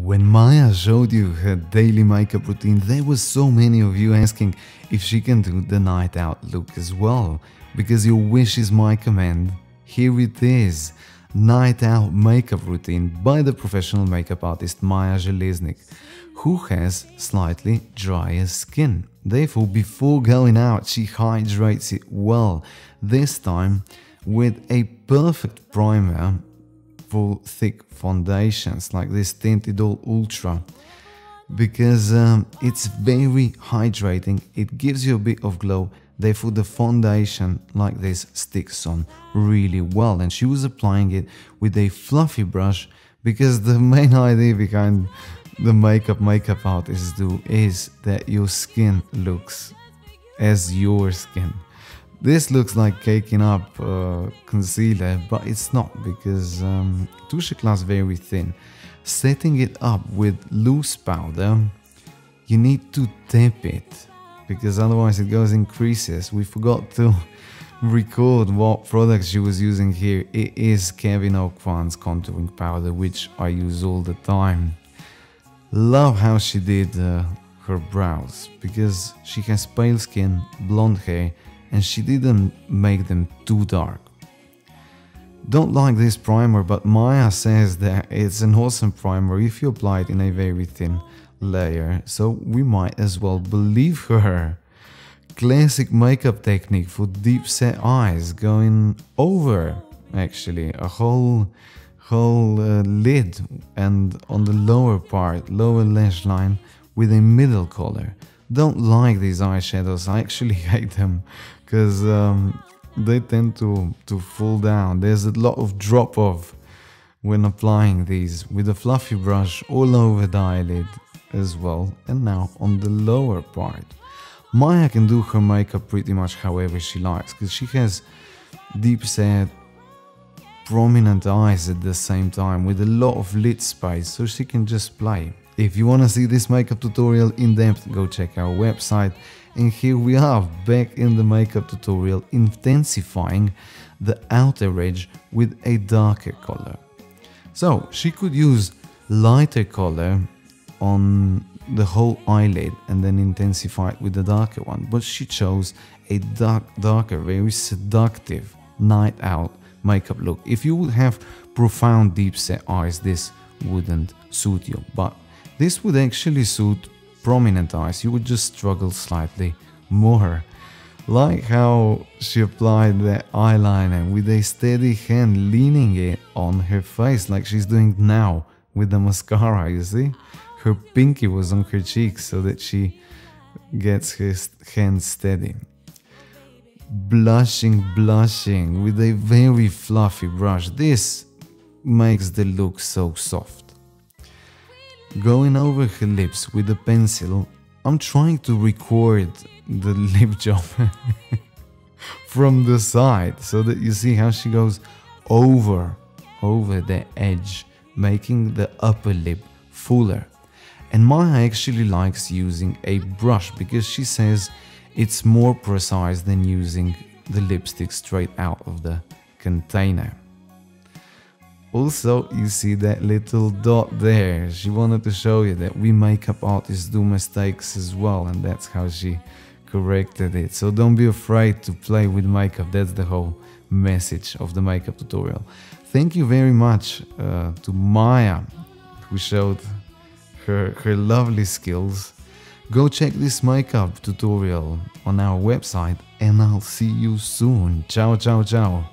When Maja showed you her daily makeup routine, there were so many of you asking if she can do the night out look as well. Because your wish is my command, here it is. Night out makeup routine by the professional makeup artist Maja Zeliznik, who has slightly drier skin. Therefore, before going out, she hydrates it well, this time with a perfect primer for thick foundations like this Tint Idol Ultra, because it's very hydrating. It gives you a bit of glow, therefore the foundation like this sticks on really well. And she was applying it with a fluffy brush, because the main idea behind the makeup artists do is that your skin looks as your skin. This looks like caking up concealer, but it's not, because Touche Lash is very thin. Setting it up with loose powder, you need to tap it, because otherwise it goes in creases. We forgot to record what product she was using here. It is Kevin Aucoin's contouring powder, which I use all the time. Love how she did her brows, because she has pale skin, blonde hair, and she didn't make them too dark. Don't like this primer, but Maja says that it's an awesome primer if you apply it in a very thin layer, so we might as well believe her. Classic makeup technique for deep set eyes, going over actually a whole lid and on the lower part, lower lash line, with a middle color. Don't like these eyeshadows, I actually hate them, because they tend to fall down. There's a lot of drop off when applying these, with a fluffy brush all over the eyelid as well, and now on the lower part. Maja can do her makeup pretty much however she likes, because she has deep set, prominent eyes at the same time, with a lot of lid space, so she can just play. If you want to see this makeup tutorial in depth, go check our website. And here we are back in the makeup tutorial, intensifying the outer edge with a darker color. So she could use lighter color on the whole eyelid and then intensify it with the darker one, but she chose a darker, very seductive night out makeup look. If you would have profound deep set eyes, this wouldn't suit you, but this would actually suit prominent eyes. You would just struggle slightly more. Like how she applied the eyeliner with a steady hand, leaning it on her face like she's doing now with the mascara, you see? Her pinky was on her cheek so that she gets her hand steady. Blushing with a very fluffy brush. This makes the look so soft. Going over her lips with a pencil. I'm trying to record the lip job from the side so that you see how she goes over the edge, making the upper lip fuller. And Maja actually likes using a brush, because she says it's more precise than using the lipstick straight out of the container. Also, you see that little dot there. She wanted to show you that we makeup artists do mistakes as well, and that's how she corrected it. So don't be afraid to play with makeup. That's the whole message of the makeup tutorial. Thank you very much to Maja, who showed her lovely skills. Go check this makeup tutorial on our website, and I'll see you soon. Ciao, ciao, ciao.